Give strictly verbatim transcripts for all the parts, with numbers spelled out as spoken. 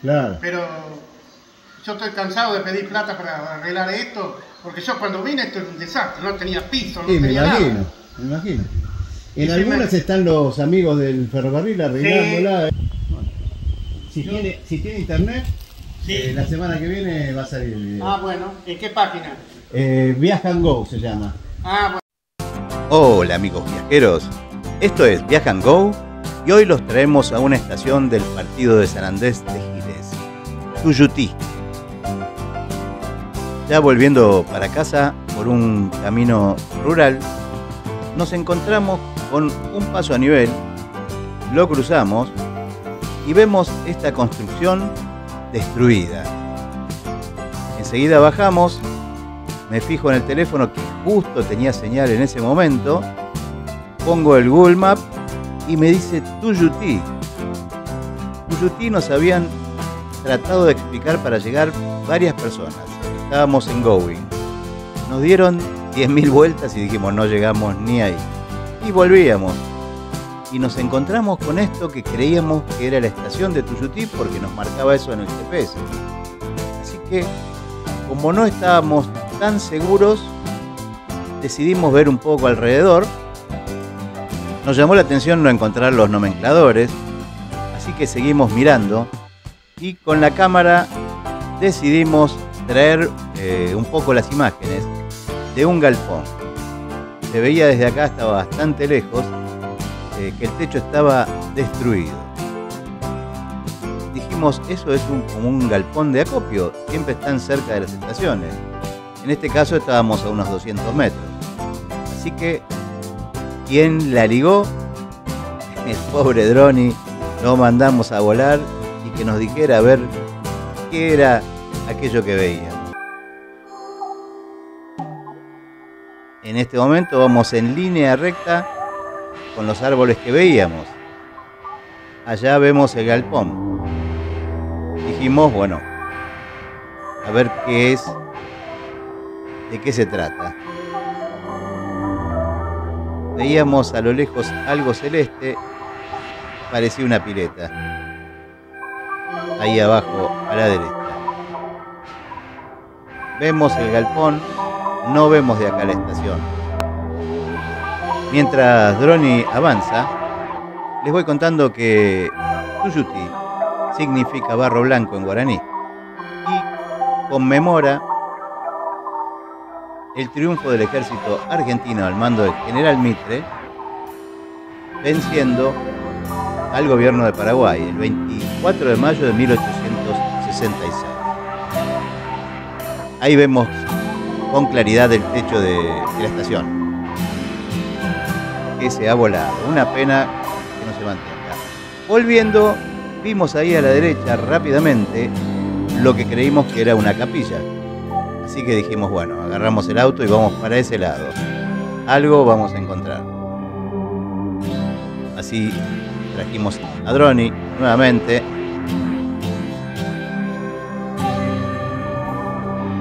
Claro. Pero yo estoy cansado de pedir plata para arreglar esto, porque yo cuando vine esto era un desastre, no tenía piso, no sí, tenía nada. Me imagino, nada. me imagino. En y algunas me... están los amigos del ferrocarril arreglándola. Sí. Bueno, si, yo... tiene, si tiene internet, sí. eh, la semana que viene va a salir el video. Ah, bueno. ¿En qué página? Eh, ViajanGo se llama. Ah, bueno. Hola amigos viajeros, esto es ViajanGo y hoy los traemos a una estación del partido de San Andrés de Giles, Tuyutí. Ya volviendo para casa por un camino rural, nos encontramos con un paso a nivel, lo cruzamos y vemos esta construcción destruida. Enseguida bajamos, me fijo en el teléfono que justo tenía señal en ese momento, pongo el Google Map y me dice Tuyutí. Tuyutí nos habían tratado de explicar para llegar varias personas. Estábamos en Gowin. Nos dieron diez mil vueltas y dijimos no llegamos ni ahí. Y volvíamos. Y nos encontramos con esto que creíamos que era la estación de Tuyutí porque nos marcaba eso en el G P S. Así que, como no estábamos tan seguros, decidimos ver un poco alrededor. Nos llamó la atención no encontrar los nomencladores, así que seguimos mirando y con la cámara decidimos traer eh, un poco las imágenes de un galpón. Se veía desde acá, estaba bastante lejos, eh, que el techo estaba destruido. Dijimos, eso es un, como un galpón de acopio, siempre están cerca de las estaciones. En este caso estábamos a unos doscientos metros. Así que, ¿quién la ligó? El pobre Droni, lo mandamos a volar y que nos dijera a ver qué era aquello que veía. En este momento vamos en línea recta con los árboles que veíamos. Allá vemos el galpón. Dijimos, bueno, a ver qué es, de qué se trata. Veíamos a lo lejos algo celeste, parecía una pileta. Ahí abajo a la derecha. Vemos el galpón, no vemos de acá la estación. Mientras Droni avanza, les voy contando que Tuyutí significa barro blanco en guaraní y conmemora el triunfo del ejército argentino al mando del general Mitre, venciendo al gobierno de Paraguay el veinticuatro de mayo de mil ochocientos sesenta y seis. Ahí vemos con claridad el techo de, de la estación, que se ha volado. Una pena que no se mantenga. Volviendo, vimos ahí a la derecha rápidamente lo que creímos que era una capilla. Así que dijimos, bueno, agarramos el auto y vamos para ese lado. Algo vamos a encontrar. Así trajimos a Droni nuevamente.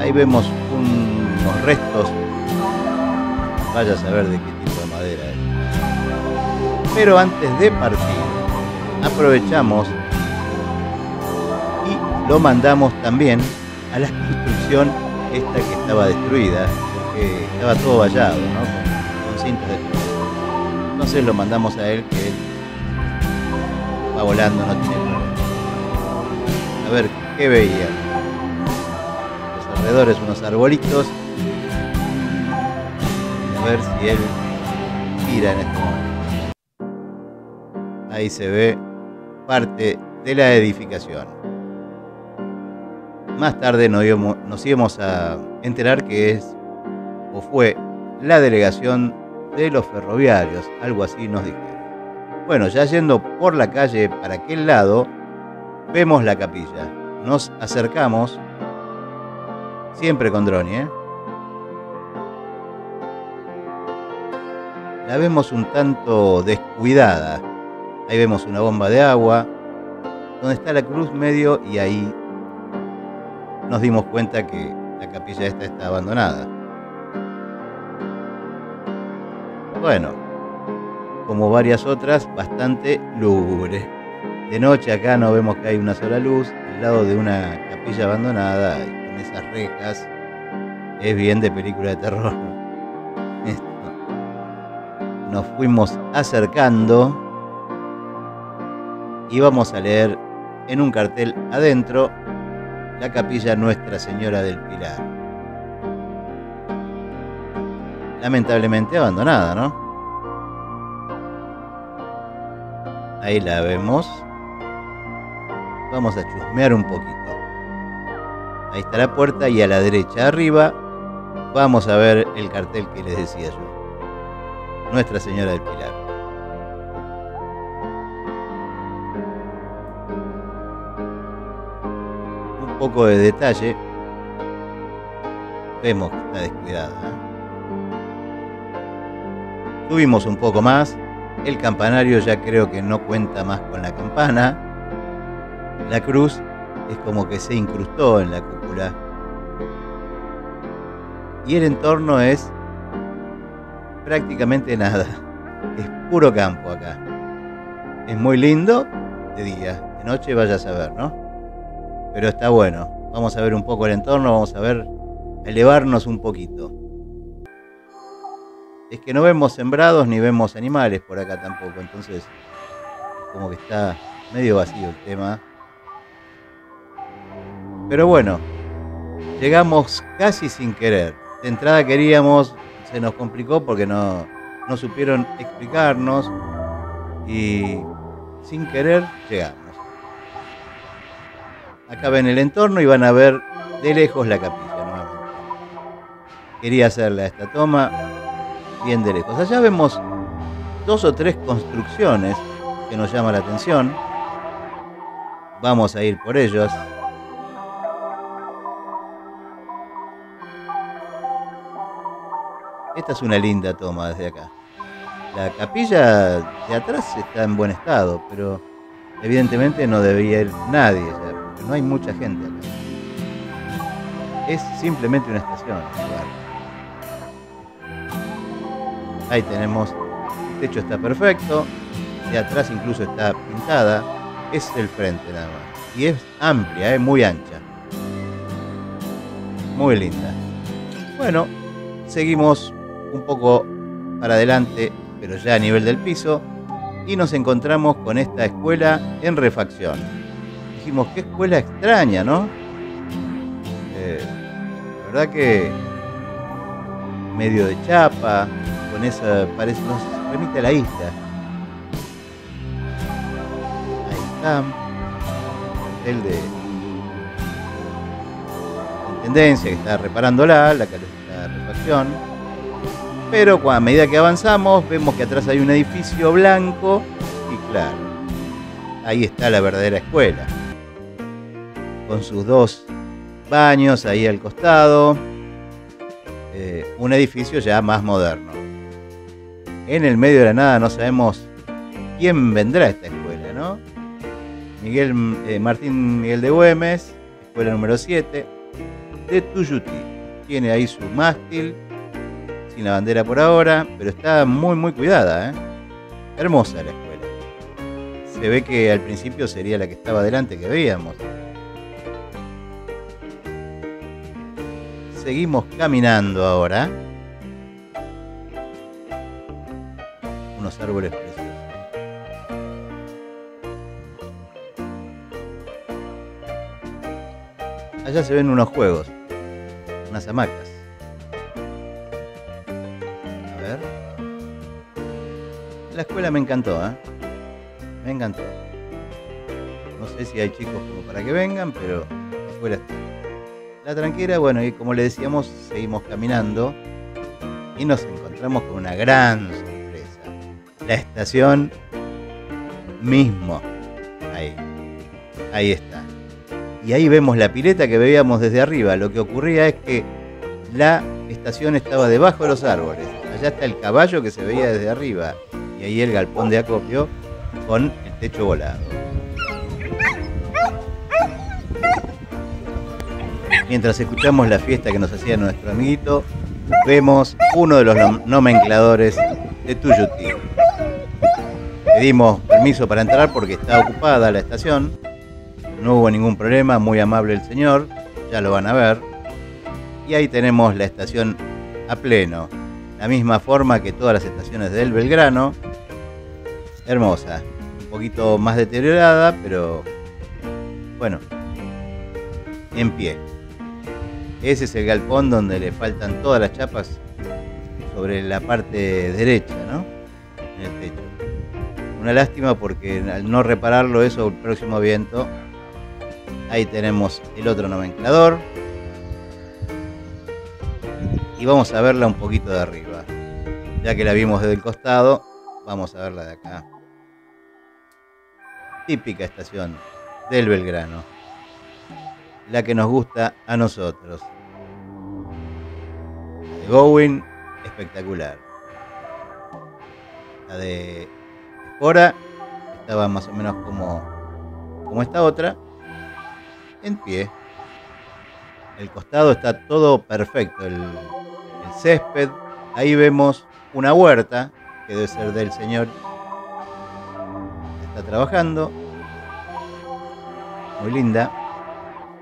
Ahí vemos unos restos, vaya a saber de qué tipo de madera es. Pero antes de partir, aprovechamos y lo mandamos también a la construcción esta que estaba destruida, porque estaba todo vallado, ¿no? Con, con cintas de plomo. Entonces lo mandamos a él, que él va volando, no tiene problema. A ver, ¿qué veía? Alrededores unos arbolitos, a ver si él gira en este momento. Ahí se ve parte de la edificación. Más tarde nos íbamos, nos íbamos a enterar que es o fue la delegación de los ferroviarios, algo así nos dijeron. Bueno, ya yendo por la calle para aquel lado, vemos la capilla, nos acercamos. Siempre con Droni, ¿eh? La vemos un tanto descuidada. Ahí vemos una bomba de agua, donde está la cruz medio, y ahí nos dimos cuenta que la capilla esta está abandonada. Bueno, como varias otras, bastante lúgubre. De noche acá no vemos que hay una sola luz, al lado de una capilla abandonada y con esas rejas. Es bien de película de terror. Esto. Nos fuimos acercando. Y vamos a leer en un cartel adentro la capilla Nuestra Señora del Pilar. Lamentablemente abandonada, ¿no? Ahí la vemos. Vamos a chusmear un poquito. Ahí está la puerta y a la derecha arriba vamos a ver el cartel que les decía yo. Nuestra Señora del Pilar. Poco de detalle, vemos que está descuidada. Subimos un poco más, el campanario ya creo que no cuenta más con la campana, la cruz es como que se incrustó en la cúpula y el entorno es prácticamente nada, es puro campo acá, es muy lindo de día, de noche vayas a ver, ¿no? Pero está bueno, vamos a ver un poco el entorno, vamos a ver, a elevarnos un poquito. Es que no vemos sembrados ni vemos animales por acá tampoco, entonces como que está medio vacío el tema. Pero bueno, llegamos casi sin querer. De entrada queríamos, se nos complicó porque no, no supieron explicarnos y sin querer llegamos. Acá ven el entorno y van a ver de lejos la capilla nuevamente. Quería hacerla esta toma bien de lejos. Allá vemos dos o tres construcciones que nos llaman la atención. Vamos a ir por ellas. Esta es una linda toma desde acá. La capilla de atrás está en buen estado, pero evidentemente no debía ir nadie allá. No hay mucha gente acá. Es simplemente una estación. Ahí tenemos. El techo está perfecto. De atrás incluso está pintada. Es el frente nada más. Y es amplia, es muy ancha. Muy linda. Bueno, seguimos un poco para adelante, pero ya a nivel del piso. Y nos encontramos con esta escuela en refacción. Dijimos, qué escuela extraña, ¿no? Eh, la verdad que medio de chapa, con esa parece, nos remite a la isla. Ahí está. El de intendencia que está reparándola, la que está refacción. Pero a medida que avanzamos, vemos que atrás hay un edificio blanco y claro, ahí está la verdadera escuela. Con sus dos baños ahí al costado, eh, un edificio ya más moderno. En el medio de la nada no sabemos quién vendrá a esta escuela, ¿no? Miguel, eh, Martín Miguel de Güemes, escuela número siete, de Tuyutí. Tiene ahí su mástil, sin la bandera por ahora, pero está muy muy cuidada, ¿eh? Hermosa la escuela. Se ve que al principio sería la que estaba adelante que veíamos. Seguimos caminando ahora. Unos árboles preciosos. Allá se ven unos juegos. Unas hamacas. A ver. La escuela me encantó, ¿eh? Me encantó. No sé si hay chicos como para que vengan, pero la escuela está. La tranquera, bueno, y como le decíamos, seguimos caminando y nos encontramos con una gran sorpresa. La estación mismo. Ahí. Ahí está. Y ahí vemos la pileta que veíamos desde arriba. Lo que ocurría es que la estación estaba debajo de los árboles. Allá está el caballo que se veía desde arriba. Y ahí el galpón de acopio con el techo volado. Mientras escuchamos la fiesta que nos hacía nuestro amiguito, vemos uno de los nom- nomencladores de Tuyutí. Pedimos permiso para entrar porque está ocupada la estación. No hubo ningún problema, muy amable el señor, ya lo van a ver. Y ahí tenemos la estación a pleno, la misma forma que todas las estaciones del Belgrano. Hermosa, un poquito más deteriorada, pero bueno, en pie. Ese es el galpón donde le faltan todas las chapas sobre la parte derecha, ¿no? En el techo. Una lástima porque al no repararlo eso, el próximo viento. Ahí tenemos el otro nomenclador. Y vamos a verla un poquito de arriba. Ya que la vimos desde el costado, vamos a verla de acá. Típica estación del Belgrano. La que nos gusta a nosotros. La de Gowin, espectacular. La de Espora estaba más o menos como, como esta otra. En pie. El costado está todo perfecto, el, el césped. Ahí vemos una huerta que debe ser del señor que está trabajando, muy linda.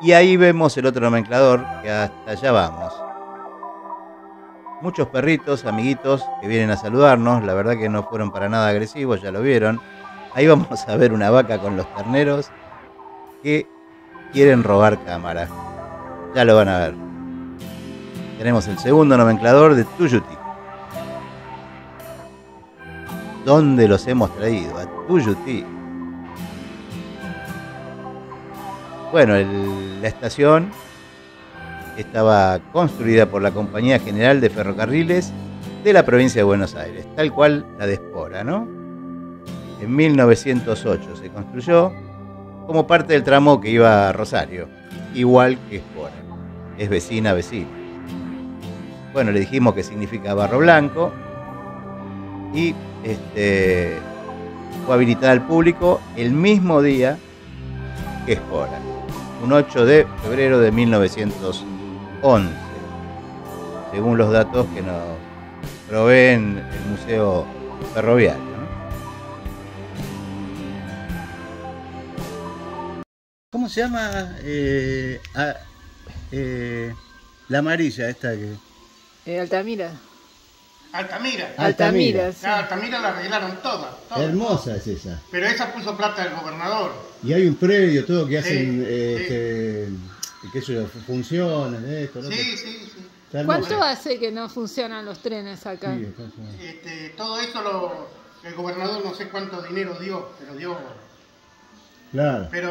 Y ahí vemos el otro nomenclador, que hasta allá vamos. Muchos perritos, amiguitos que vienen a saludarnos. La verdad que no fueron para nada agresivos, ya lo vieron. Ahí vamos a ver una vaca con los terneros que quieren robar cámara. Ya lo van a ver. Tenemos el segundo nomenclador de Tuyutí. ¿Dónde los hemos traído? A Tuyutí. Bueno, el, la estación estaba construida por la Compañía General de Ferrocarriles de la Provincia de Buenos Aires, tal cual la de Espora, ¿no? En mil novecientos ocho se construyó como parte del tramo que iba a Rosario, igual que Espora, es vecina a vecina. Bueno, le dijimos que significa barro blanco y este, fue habilitada al público el mismo día que Espora, un ocho de febrero de mil novecientos once, según los datos que nos proveen el Museo Ferroviario. ¿Cómo se llama eh, a, eh, la amarilla esta que...? Eh, Altamira. Altamira. Altamira, sí. Claro, Altamira la arreglaron toda, toda. Hermosa es esa. Pero esa puso plata del gobernador. Y hay un predio, todo, que sí, hacen, eh, sí. que, que eso, funciones, esto, ¿no? Sí, sí, sí. ¿Cuánto hace que no funcionan los trenes acá? Sí, este, todo eso lo, el gobernador no sé cuánto dinero dio, pero dio... Claro. Pero...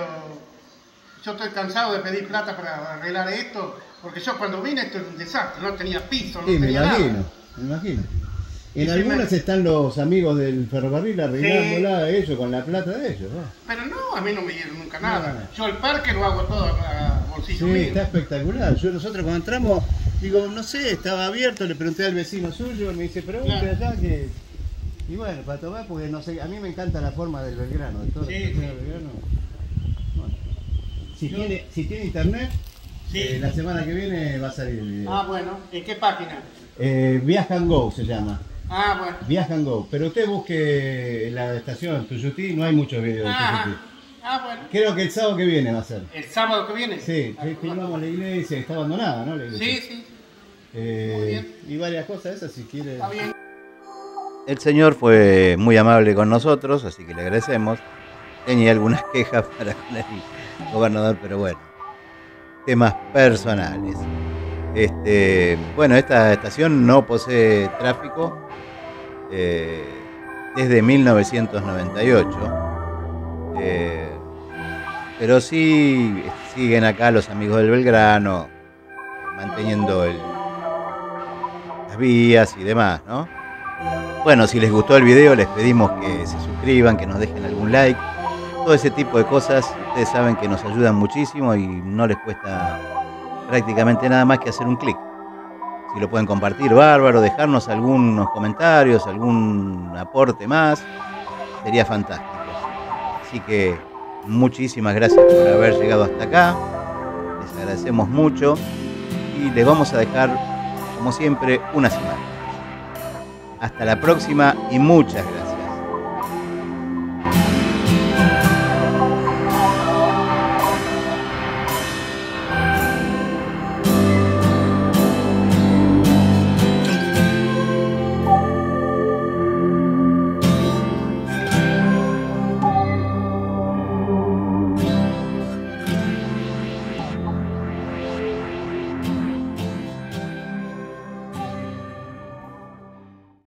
Yo estoy cansado de pedir plata para arreglar esto, porque yo cuando vine esto era un desastre, no tenía piso, no sí, tenía nada. Me imagino, nada. me imagino. En y algunas me... están los amigos del ferrocarril arreglándola sí. ellos con la plata de ellos, ¿no? Pero no, a mí no me dieron nunca nada. No, no. Yo el parque lo hago todo a bolsillo sí, mío. Está espectacular. Yo nosotros cuando entramos, digo, no sé, estaba abierto, le pregunté al vecino suyo, me dice, pregunte claro. allá que... Y bueno, para tomar, porque no sé, a mí me encanta la forma del Belgrano, de todo sí, el sí. Belgrano. Si tiene, si tiene internet, sí. eh, la semana que viene va a salir el video. Ah, bueno. ¿En qué página? Eh, ViajanGo se llama. Ah, bueno. ViajanGo. Pero usted busque la estación Tuyutí, no hay muchos videos de Tuyutí. Ah, bueno. Creo que el sábado que viene va a ser. ¿El sábado que viene? Sí. Ah, filmamos bueno. la iglesia, está abandonada, ¿no? La iglesia. Sí, sí. Eh, muy bien. Y varias cosas esas, si quiere. Está bien. El señor fue muy amable con nosotros, así que le agradecemos. Tenía algunas quejas para con él. Gobernador, pero bueno, temas personales. Este, bueno, esta estación no posee tráfico eh, desde mil novecientos noventa y ocho, eh, pero sí siguen acá los amigos del Belgrano manteniendo el, las vías y demás, ¿no? Bueno, si les gustó el video, les pedimos que se suscriban, que nos dejen algún like. Todo ese tipo de cosas, ustedes saben que nos ayudan muchísimo y no les cuesta prácticamente nada más que hacer un clic. Si lo pueden compartir, bárbaro, dejarnos algunos comentarios, algún aporte más, sería fantástico. Así que muchísimas gracias por haber llegado hasta acá, les agradecemos mucho y les vamos a dejar, como siempre, una semana. Hasta la próxima y muchas gracias.